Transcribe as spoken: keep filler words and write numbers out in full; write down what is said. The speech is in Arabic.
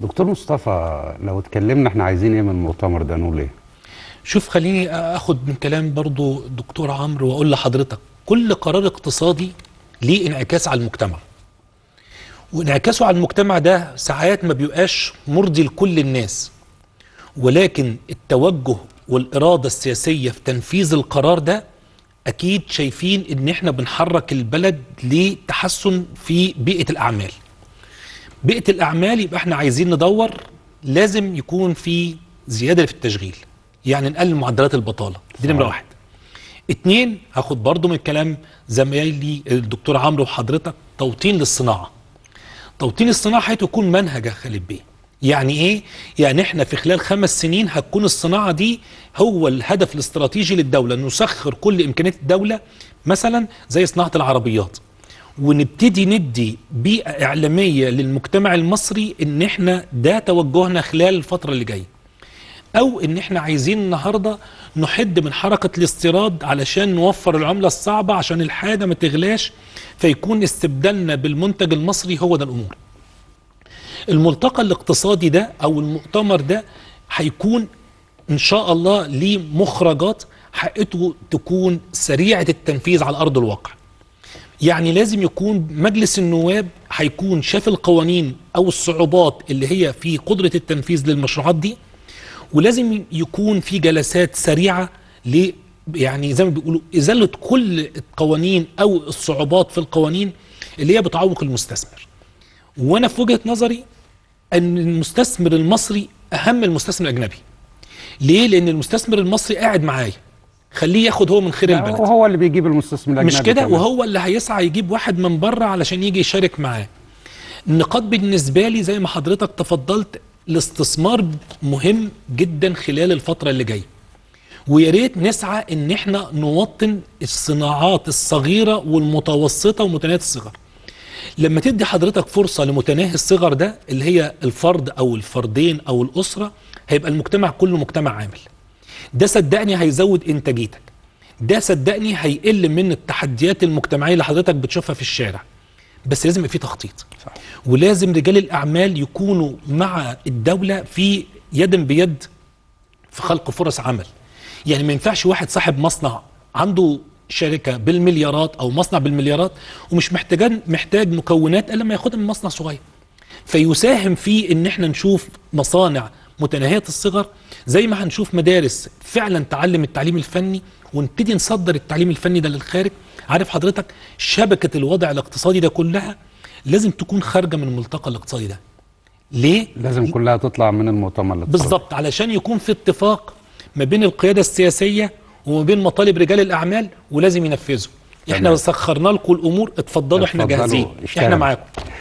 دكتور مصطفى، لو اتكلمنا احنا عايزين ايه من المؤتمر ده نقول ايه؟ شوف، خليني اخد من كلام برضو دكتور عمرو واقول لحضرتك كل قرار اقتصادي ليه انعكاس على المجتمع، وانعكاسه على المجتمع ده ساعات ما بيبقاش مرضي لكل الناس، ولكن التوجه والإرادة السياسية في تنفيذ القرار ده أكيد شايفين إن إحنا بنحرك البلد لتحسن في بيئة الأعمال. بيئة الأعمال يبقى إحنا عايزين ندور، لازم يكون في زيادة في التشغيل، يعني نقلل معدلات البطالة، دي نمرة واحد. اتنين، هاخد برضو من كلام زميلي الدكتور عمرو وحضرتك توطين للصناعة. توطين الصناعة هيكون منهج يا خالد بيه. يعني ايه؟ يعني احنا في خلال خمس سنين هتكون الصناعه دي هو الهدف الاستراتيجي للدوله، نسخر كل امكانيات الدوله مثلا زي صناعه العربيات، ونبتدي ندي بيئه اعلاميه للمجتمع المصري ان احنا ده توجهنا خلال الفتره اللي جايه. او ان احنا عايزين النهارده نحد من حركه الاستيراد علشان نوفر العمله الصعبه عشان الحاجه ما تغلاش، فيكون استبدالنا بالمنتج المصري هو ده الامور. الملتقى الاقتصادي ده او المؤتمر ده هيكون ان شاء الله ليه مخرجات حقيقته تكون سريعه التنفيذ على ارض الواقع. يعني لازم يكون مجلس النواب هيكون شاف القوانين او الصعوبات اللي هي في قدره التنفيذ للمشروعات دي، ولازم يكون في جلسات سريعه ل يعني زي ما بيقولوا ازاله كل القوانين او الصعوبات في القوانين اللي هي بتعوق المستثمر. وانا في وجهه نظري ان المستثمر المصري اهم من المستثمر الاجنبي. ليه؟ لان المستثمر المصري قاعد معايا، خليه ياخد هو من خير البلد، وهو اللي بيجيب المستثمر الاجنبي مش كده، وهو اللي هيسعى يجيب واحد من بره علشان يجي يشارك معاه. النقاط بالنسبه لي زي ما حضرتك تفضلت، الاستثمار مهم جدا خلال الفتره اللي جايه، ويا ريت نسعى ان احنا نوطن الصناعات الصغيره والمتوسطه ومتناهيه الصغر. لما تدي حضرتك فرصة لمتناهي الصغر ده اللي هي الفرد أو الفردين أو الأسرة، هيبقى المجتمع كله مجتمع عامل. ده صدقني هيزود إنتاجيتك، ده صدقني هيقل من التحديات المجتمعية اللي حضرتك بتشوفها في الشارع، بس لازم يبقى في تخطيط صح. ولازم رجال الأعمال يكونوا مع الدولة في يد بيد في خلق فرص عمل. يعني ما ينفعش واحد صاحب مصنع عنده شركة بالمليارات أو مصنع بالمليارات ومش محتاج محتاج مكونات إلا ما ياخدها من مصنع صغير، فيساهم في إن إحنا نشوف مصانع متناهية الصغر، زي ما هنشوف مدارس فعلا تعلم التعليم الفني ونبتدي نصدر التعليم الفني ده للخارج. عارف حضرتك شبكة الوضع الاقتصادي ده كلها لازم تكون خارجة من الملتقى الاقتصادي ده. ليه؟ لازم كلها تطلع من المؤتمر الاقتصادي بالظبط، علشان يكون في اتفاق ما بين القيادة السياسية وما بين مطالب رجال الاعمال، ولازم ينفذوا. احنا سخرنا لكم الامور، اتفضلوا احنا جاهزين، احنا معاكم.